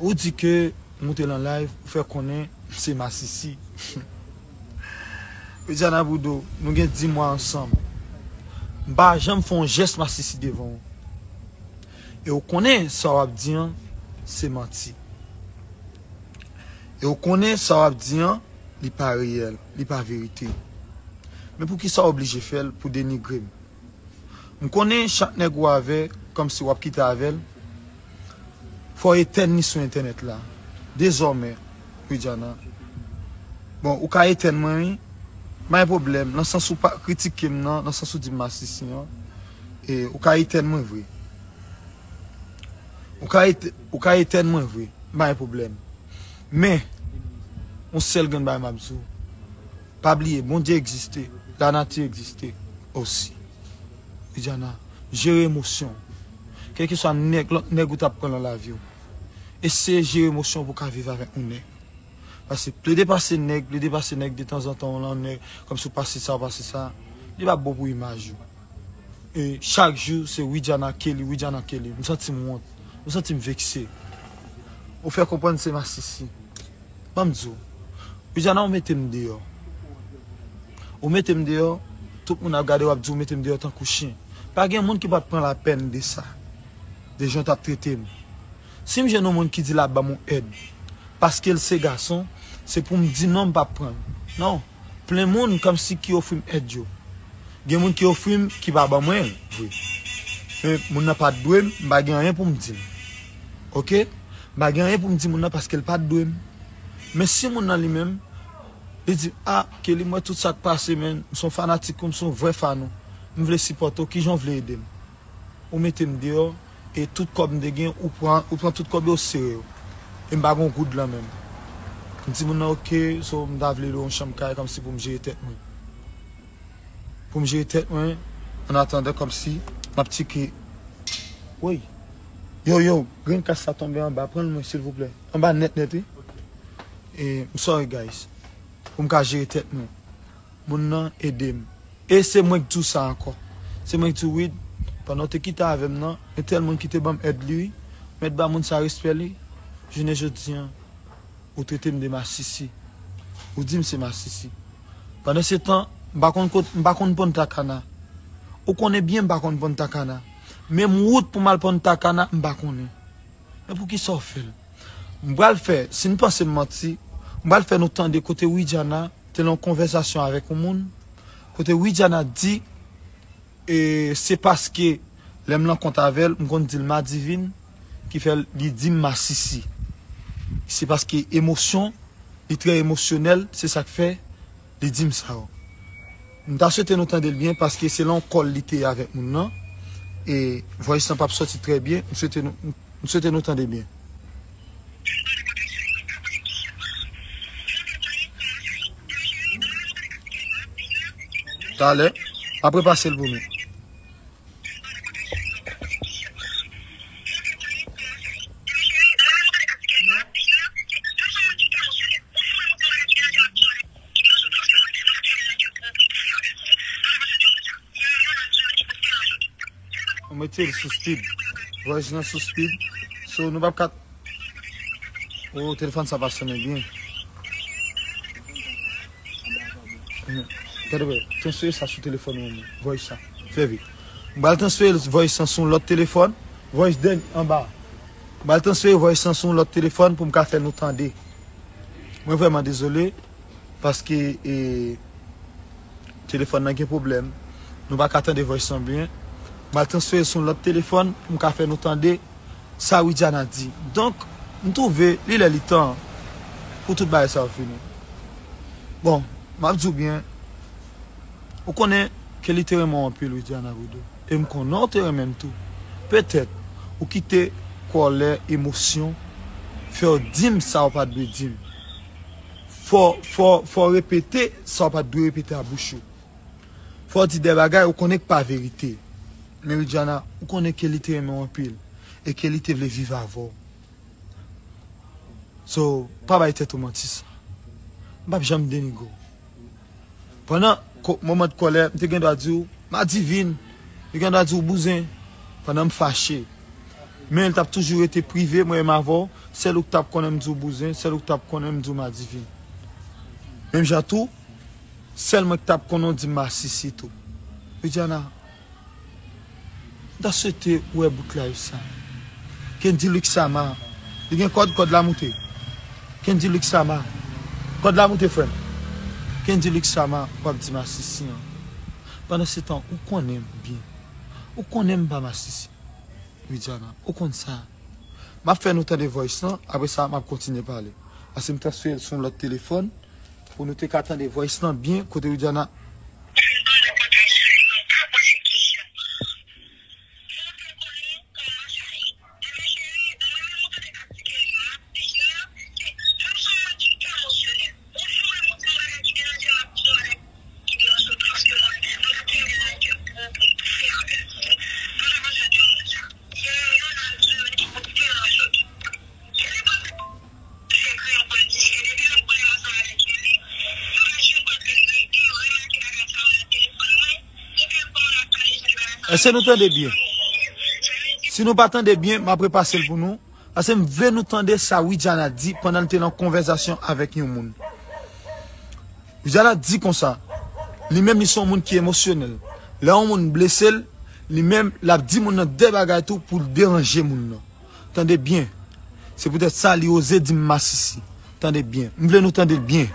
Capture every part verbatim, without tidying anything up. Ou dit que monter en live, vous faire connaître, c'est ma sissi. Diana Boudou, nous avons dix mois ensemble. Bah, j'aime faire un geste ma sissi devant. Et vous connaissez ça, vous dit, c'est menti. Et vous connaissez ça, vous dit, c'est pas réel, c'est pas vérité. Mais pour qui ça obligé faire pour dénigrer? On connaît chaque nègre avec, comme si on quitte avec, il faut éteindre sur Internet là. Désormais, oui, Diana. Bon, ou ka éteindre moi, pas de problème. Dans le sens où pas critiquer, dans le sens où dit massif, et ou ka éteindre moi vrai. Ou ka éteindre moi vrai, pas de problème. Mais, on sait le gagne par Mabzou. Pas oublier, bon Dieu existait, la nature existait aussi. Diana, gérer émotion. Quel que soit l'autre nègre que tu prends dans la vie, essayez de gérer émotion pour vivre avec un nègre. Parce que plus dépasser nègre, plus dépasser nègre de temps en temps, comme si vous passez ça, vous passez ça, il n'y a pas beaucoup d'image. Et chaque jour, c'est oui, Diana Kelly, oui, Diana Kelly. Je me sens honte, je me sens vexé. Vous faites comprendre c'est ma sissi. Je me dis, oui, Diana, vous mettez dehors. Vous mettez dehors, tout le monde a regardé, vous mettez dehors tant que chien. Pas de monde qui va prendre la peine de ça. Des gens qui ont traité. Si j'ai un monde qui dit là-bas mon aide, parce qu'il est garçon, c'est pour me dire non, je ne vais pas prendre. Non. Plein de monde comme si qui offre aide. Il y a des gens qui offre qui va pas moi. Oui. Mais je n'ai pas de doué, je n'ai rien pour me dire. Ok? Je n'ai rien pour me dire parce qu'il n'a pas de doué. Mais si je suis lui-même, il dit ah, Kelly, moi tout ça qui passe, je suis fanatique, je suis vrai fan. Je veux supporter, qui j'en veux aider. Ou mettez-moi dehors et tout comme de gain ou prend ou prend tout comme au sérieux. Et me bagon goût de la même. Je dis mon OK, so me d'avler le chambre comme si pour me gérer tête moi. Pour me gérer tête moi, on attendait comme si ma petite oui. Yo yo, green casse ça tomber en bas, prends-moi s'il vous plaît. En bas net net. Et sorry guys. Pour me gérer tête moi. Mon nom aide-moi. Et c'est moi qui tout ça encore. C'est moi qui tout oui. Pendant que tu es avec moi, et tellement qui te aide lui, mais tu as respect lui, je ne dis pas, ou tu es de ma sissi, ou dis que c'est ma sissi. Pendant ce temps, je ne connais pas ta cana. Ou connais bien, je ne connais pas ta cana. Même route pour mal prendre ta cana, je ne connais pas. Mais pour qui ça fait? Je vais le faire, si nous pensons mentir, je vais le faire nous temps de côté oui, Diana, tu es en conversation avec le monde, côté oui, Diana dit, et c'est parce que l'aime l'encontre avec, m'gon dit ma divine, qui fait l'idée ma sissi. C'est parce que l'émotion, les traits émotionnels, c'est ça qui fait l'idée ça. M'ta souhaité nous tendre bien parce que c'est l'encolle l'ité avec mon nom. Et voyez, ça n'a pas sorti très bien. M'souhaité nous tendre bien. T'as l'air? Après passer le boulot. Mettez le sous-speed. Voyage dans le sous-speed. So, nous quatre. Oh, le téléphone, ça va sonner bien. Regardez, transférez ça sur le téléphone. Voyez ça. Fais vite. Je vais transférer le voice sur l'autre téléphone. Voice d'un en bas. Je vais transférer le voice sur l'autre téléphone pour me faire nous tendre. Je suis vraiment désolé parce que le téléphone n'a pas de problème. Nous ne pouvons pas attendre le voice sans bien. Je vais transférer sur l'autre téléphone pour me faire nous tendre. Ça, oui, Diana dit. Donc, nous trouvons le temps pour tout le ça fini. Bon, je dis bien. On connaît que littéralement on peut lui dire à Boudou. Et on connaît même tout. Peut-être, ou quitter colère, émotion, faire dim ça ou pas de dim. Faut, faut, faut répéter ça ou pas de répéter à bouche. Faut dire des bagages, on connaît pas la vérité. Mais Diana, on connaît que littéralement on peut. Et que l'été veut vivre avant. So, pas baïté tout mentis. M'a jamais dénigré. Pendant moment de colère, je me suis dit, ma divine, je me suis dit, bousin, pendant que je me fâché. Mais elle a toujours été privée, moi et ma voix, c'est le tap qu'on aime du bousin, c'est le tap qu'on aime du madivin. Même j'atout, c'est le tap qu'on aime du massissi tout. Et j'en dans ce thé où est bouclé ça. Qu'en dit Luxama? Il y a un code code la montée. Qu'en dit Luxama? Code la montée frère. Qu'en dit Luxama? Code du massissi. Pendant ce temps, où qu'on aime bien, où qu'on aime pas massissi. Oui, Diana, au compte ça. Je fais noter des voix, après ça, je continue à parler. Parce que je me transfère sur le téléphone pour noter qu'attend des voix bien côté Diana. Si nous tendez bien, si nous pas tendez bien, m'a préparé pour nous. Parce que je nous tendre ça, oui, Jana dit, pendant que nous en conversation avec nous. Moun. Jana dit comme ça, lui-même, il sont un monde qui est émotionnel. Là, on est blessé, lui-même, il a dit, il a des bagages tout pour déranger moun. Tendez bien. C'est peut-être ça, il a osé dire, massissi. Tendez bien. Nous voulons nous tendre bien.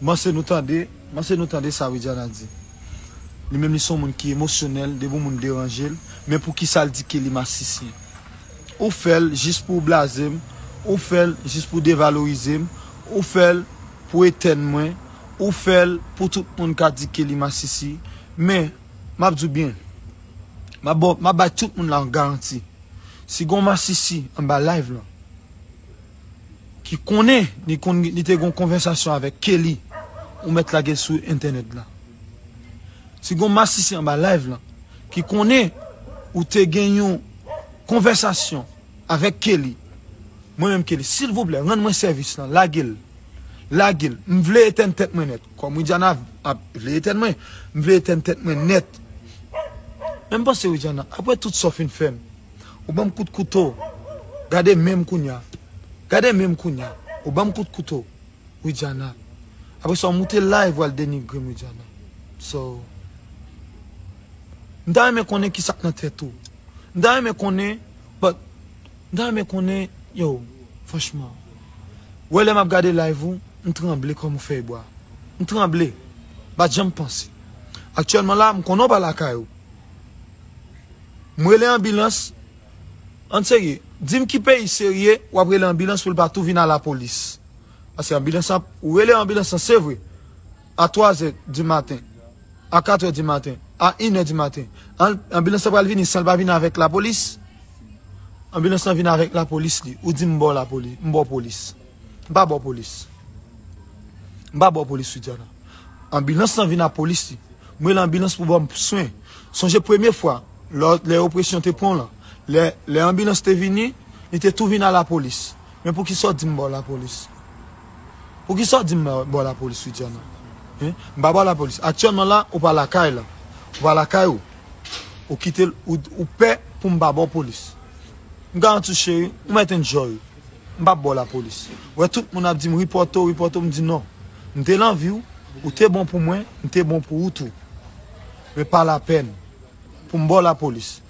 Moi, c'est nous tendez, moi, c'est nous tendez ça, oui, Diana dit. Les mêmes, ils sont des gens qui sont émotionnels, des gens qui sont dérangés, mais pour qui ça le dit qu'ils sont massiciens. Ou fait juste pour blaser, ou fait juste pour dévaloriser, ou fait pour éteindre, ou fait pour tout le monde qui a dit qu'ils sont massiciens. Mais, je dis bien, je bats tout le monde en garantie. Si vous êtes massiciens, en bas live, là, qui connaît, ni te gon conversation avec Kelly, ou mettre la gueule sur internet là. Si vous m'assistez en bas live là, qui connaît ou te gagnons conversation avec Kelly, moi-même Kelly, s'il vous plaît, rendez-moi service là, la gueule, la gueule, m'vle éteindre tête moi net, comme Oudjana, m'vle éteindre moi, m'vle éteindre tête moi net. Même pas c'est Oudjana, après tout sauf une femme, ou bam coup de couteau, gardez même kounya, gardez même kounya, ou bam coup de couteau, Oudjana. Après ça, on monte là et voit le dénigrer, moi, Diana. So, dans mes connais qui s'attend tout. Dans mes connais, but, dans mes connais, yo, franchement, où elle m'a regardé live, on tremble comme on fait boire. On tremble, bah, j'aime penser. Actuellement là, on connaît pas la caillou. Moi, l'ambulance, en sérieux, dis-moi qui paye sérieux, ou après l'ambulance, pour pas tout venir à la police. Parce que l'ambulance, où est l'ambulance, c'est vrai. À trois heures du matin, à quatre heures du matin, à une heure du matin. L'ambulance va venir, ça va venir avec la police. L'ambulance va venir avec la police. Ou dit, m'bo la police, m'bo police. M'ba bo police. M'ba bo police, Diana. L'ambulance va venir à la police. Moi, l'ambulance pour me soin. Songez première fois, les oppressions te prennent là. Les, les ambulances te venus, ils te tout venus à la police. Mais pour qu'ils sortent, m'bo la police. Pour qui sortent, bon la police, Diana. Hein? Bah, bah, la police. Actuellement là, on va la caille là. On va la caille. On quitte ou paie pour me bon police. On garde tout chéri, on met un joy. On va bon la police. Ouais, tout le monde a dit, reporter, reporter, me dit non. On te l'envie, ou t'es bon pour moi, on t'es bon pour tout. Mais pas la peine. Pour me bon la police.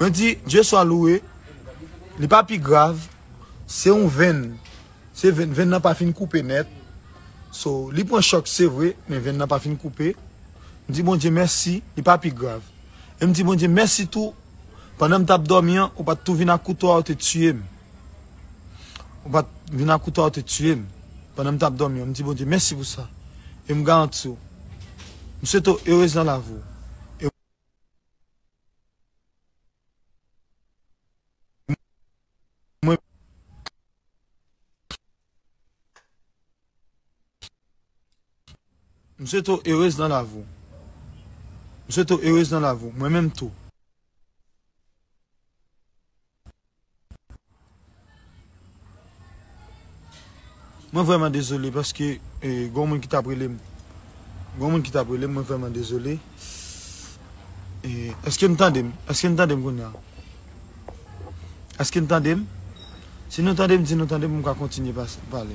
On dit, Dieu soit loué, les papiers graves, c'est un veine. C'est vingt n'a pas fini de couper net. So, li prend choc, c'est vrai, mais vingt n'a pas fini de couper. Je dis bon Dieu merci, il n'est pas plus grave. Je me dis bon Dieu merci tout. Pendant que je dormi, on va tout venir à couteau à te tuer. On va venir à couteau à te tuer. Pendant que je dormi, je me dis bon Dieu merci pour ça. Et je me garantis. Nous sommes heureux dans la vie. Nous sommes heureux dans la vie. Nous sommes heureux dans la vie. Moi-même tout. Moi vraiment désolé parce que eh, gomme qui t'a brûlé. Gomme qui t'a brûlé, moi vraiment désolé. Eh, est-ce que m'entendez? Est-ce que m'entendez qu'on a? Est-ce que m'entendez? Si nous entendez, si nous entendez, on va continuer à parler.